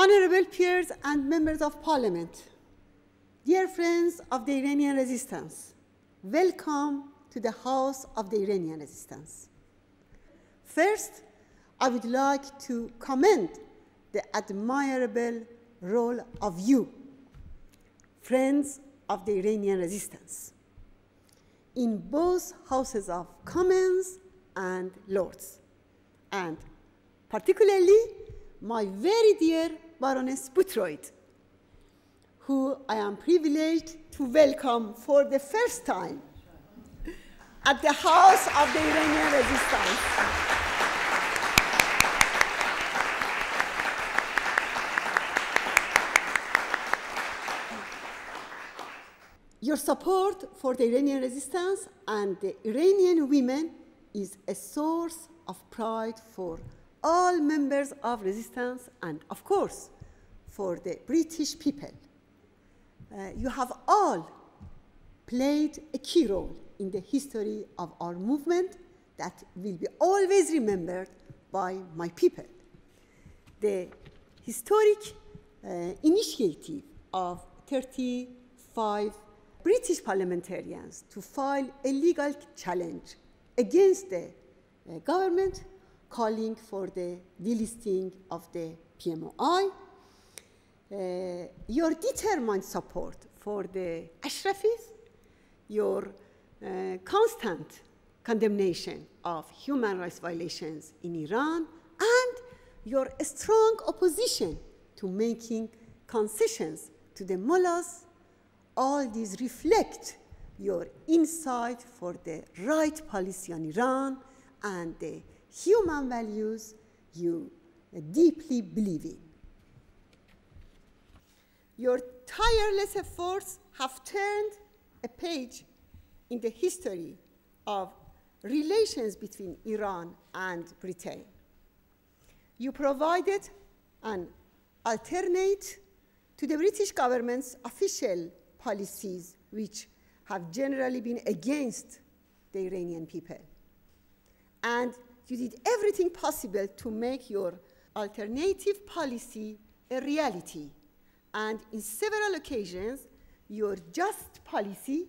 Honorable peers and members of parliament, dear friends of the Iranian resistance, welcome to the house of the Iranian resistance. First, I would like to commend the admirable role of you, friends of the Iranian resistance, in both houses of Commons and Lords, and particularly my very dear Baroness Boothroyd, who I am privileged to welcome for the first time at the House of the Iranian Resistance. Your support for the Iranian resistance and the Iranian women is a source of pride for all members of resistance and, of course, for the British people. You have all played a key role in the history of our movement that will be always remembered by my people. The historic initiative of 35 British parliamentarians to file a legal challenge against the government calling for the delisting of the PMOI, your determined support for the Ashrafis, your constant condemnation of human rights violations in Iran, and your strong opposition to making concessions to the mullahs, all these reflect your insight for the right policy on Iran and the human values you deeply believe in. Your tireless efforts have turned a page in the history of relations between Iran and Britain. You provided an alternate to the British government's official policies, which have generally been against the Iranian people. And you did everything possible to make your alternative policy a reality. And in several occasions, your just policy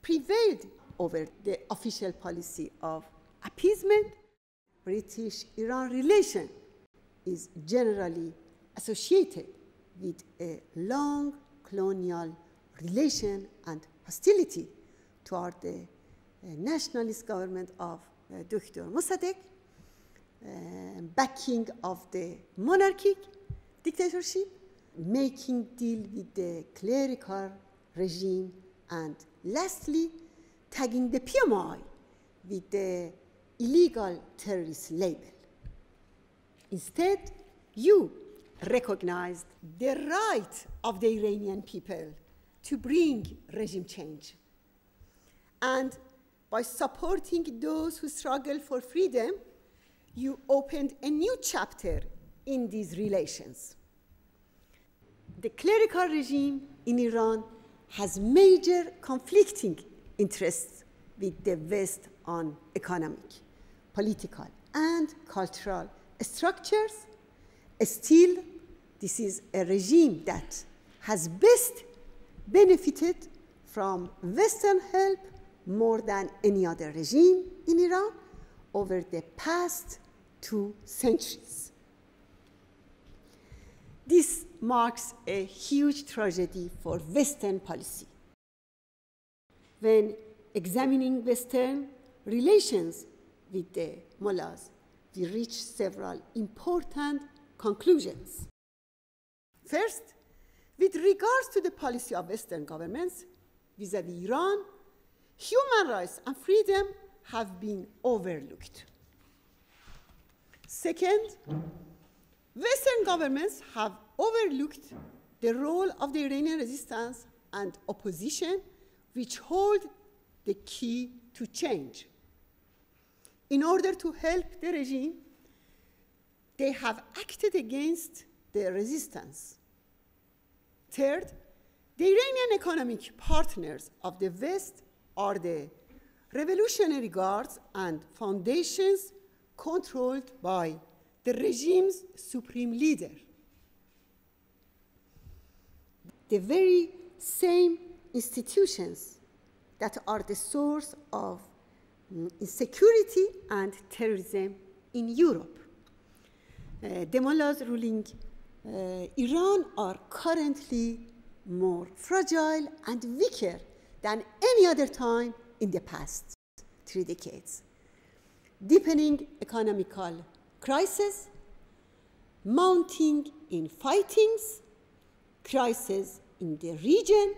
prevailed over the official policy of appeasement. British-Iran relation is generally associated with a long colonial relation and hostility toward the nationalist government of Dr. Mossadegh, backing of the monarchic dictatorship, making deal with the clerical regime, and lastly, tagging the PMOI with the illegal terrorist label. Instead, you recognized the right of the Iranian people to bring regime change. And by supporting those who struggle for freedom, you opened a new chapter in these relations. The clerical regime in Iran has major conflicting interests with the West on economic, political, and cultural structures. Still, this is a regime that has best benefited from Western help more than any other regime in Iran over the past 2 centuries. This marks a huge tragedy for Western policy. When examining Western relations with the mullahs, we reach several important conclusions. First, with regards to the policy of Western governments vis-à-vis Iran, human rights and freedom have been overlooked. Second, Western governments have overlooked the role of the Iranian resistance and opposition, which hold the key to change. In order to help the regime, they have acted against the resistance. Third, the Iranian economic partners of the West are the revolutionary guards and foundations controlled by the regime's supreme leader. the very same institutions that are the source of insecurity and terrorism in Europe. Mullahs ruling Iran are currently more fragile and weaker than any other time in the past 3 decades. Deepening economical crisis, mounting in fightings, crisis in the region,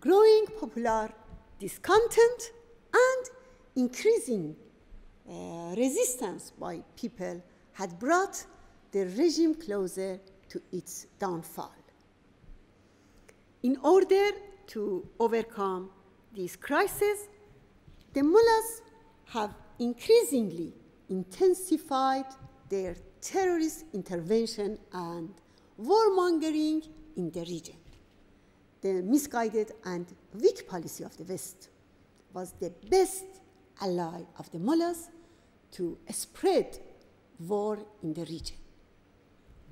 growing popular discontent, and increasing resistance by people had brought the regime closer to its downfall. In order to overcome these crises, the mullahs have increasingly intensified their terrorist intervention and warmongering in the region. The misguided and weak policy of the West was the best ally of the mullahs to spread war in the region.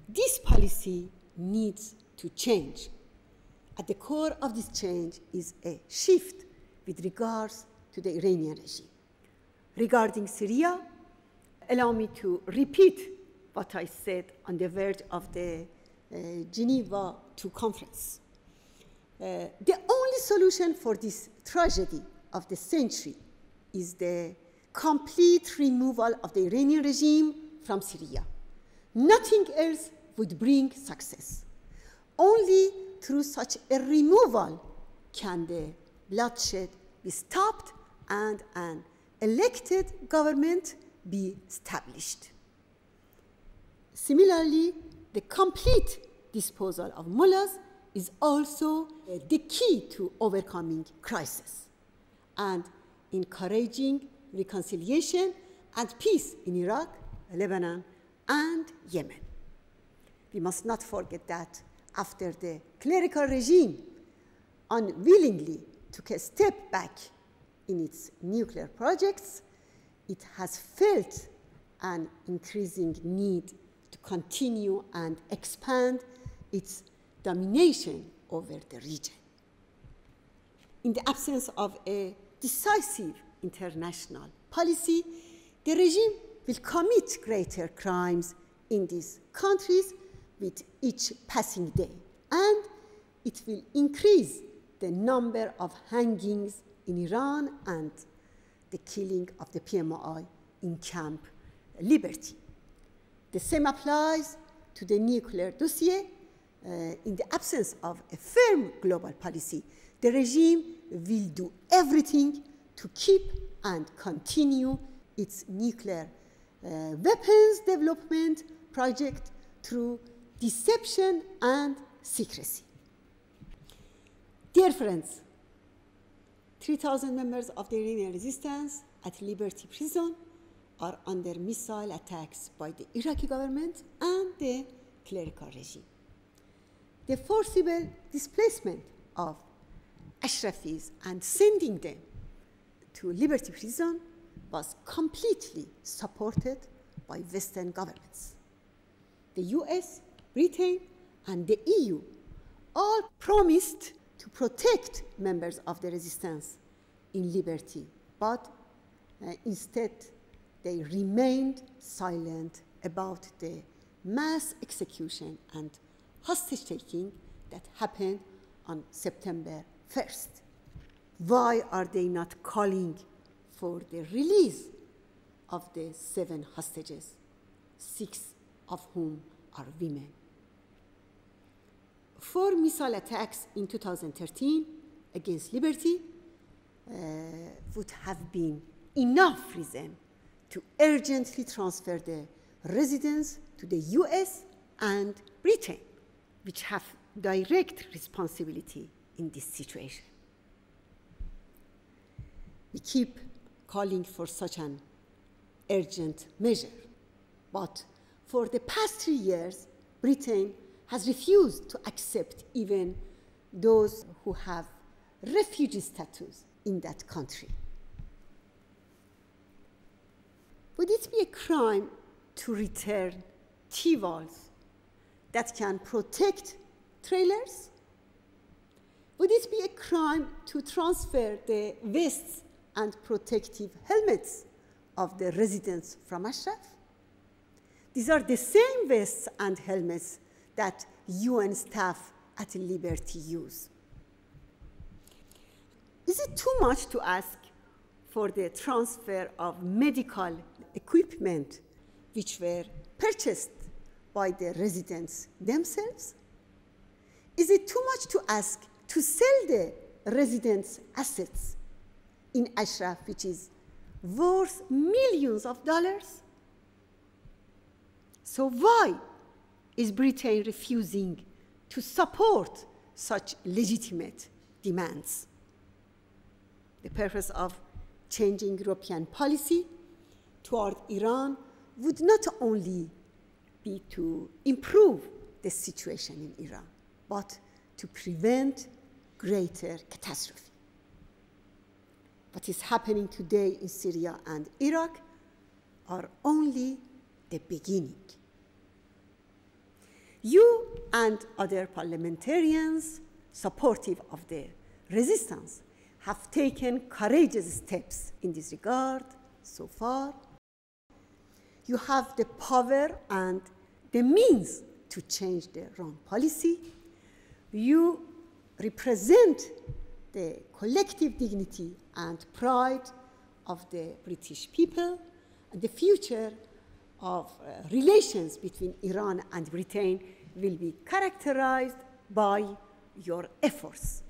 This policy needs to change. At the core of this change is a shift with regards to the Iranian regime. Regarding Syria, allow me to repeat what I said on the verge of the Geneva II conference. The only solution for this tragedy of the century is the complete removal of the Iranian regime from Syria. Nothing else would bring success. Only through such a removal can the bloodshed be stopped and an elected government be established. Similarly, the complete disposal of mullahs is also the key to overcoming crisis and encouraging reconciliation and peace in Iraq, Lebanon, and Yemen. We must not forget that after the clerical regime unwillingly took a step back in its nuclear projects, it has felt an increasing need to continue and expand its domination over the region. In the absence of a decisive international policy, the regime will commit greater crimes in these countries with each passing day, and it will increase the number of hangings in Iran and the killing of the PMOI in Camp Liberty. The same applies to the nuclear dossier. In the absence of a firm global policy, the regime will do everything to keep and continue its nuclear weapons development project through deception and secrecy. Dear friends, 3,000 members of the Iranian resistance at Liberty Prison are under missile attacks by the Iraqi government and the clerical regime. The forcible displacement of Ashrafis and sending them to Liberty Prison was completely supported by Western governments. The US, Britain, and the EU all promised to protect members of the resistance in Liberty, but instead they remained silent about the mass execution and hostage-taking that happened on September 1st. Why are they not calling for the release of the 7 hostages, 6 of whom are women? 4 missile attacks in 2013 against Liberty would have been enough reason to urgently transfer the residents to the US and Britain, which have direct responsibility in this situation. We keep calling for such an urgent measure, but for the past 3 years, Britain has refused to accept even those who have refugee status in that country. Would it be a crime to return T-walls that can protect trailers Would it be a crime to transfer the vests and protective helmets of the residents from Ashraf? These are the same vests and helmets that UN staff at Liberty use. Is it too much to ask for the transfer of medical equipment which were purchased by the residents themselves? Is it too much to ask to sell the residents' assets in Ashraf, which is worth millions of dollars? So why is Britain refusing to support such legitimate demands? The purpose of changing European policy toward Iran would not only be to improve the situation in Iran, but to prevent greater catastrophe. What is happening today in Syria and Iraq are only the beginning. You and other parliamentarians supportive of the resistance have taken courageous steps in this regard so far. You have the power and the means to change the wrong policy. You represent the collective dignity and pride of the British people and the future of relations between Iran and Britain will be characterized by your efforts.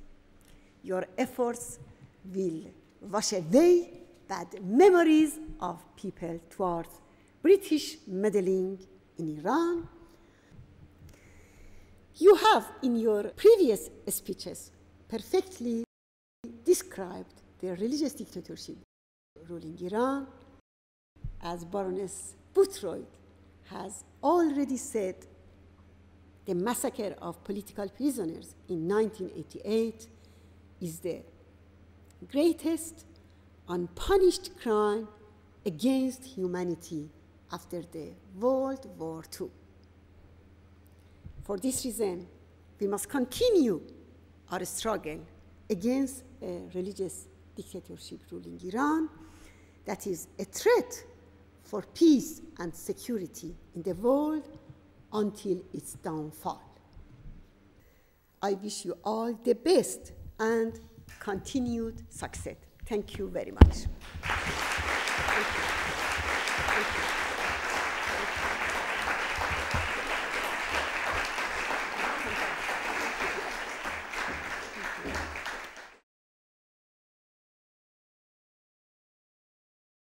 Your efforts will wash away bad memories of people towards British meddling in Iran. You have, in your previous speeches, perfectly described the religious dictatorship ruling Iran. As Baroness Boothroyd has already said, the massacre of political prisoners in 1988 is the greatest unpunished crime against humanity after the World War II. For this reason, we must continue our struggle against a religious dictatorship ruling Iran that is a threat for peace and security in the world until its downfall. I wish you all the best and continued success. Thank you very much.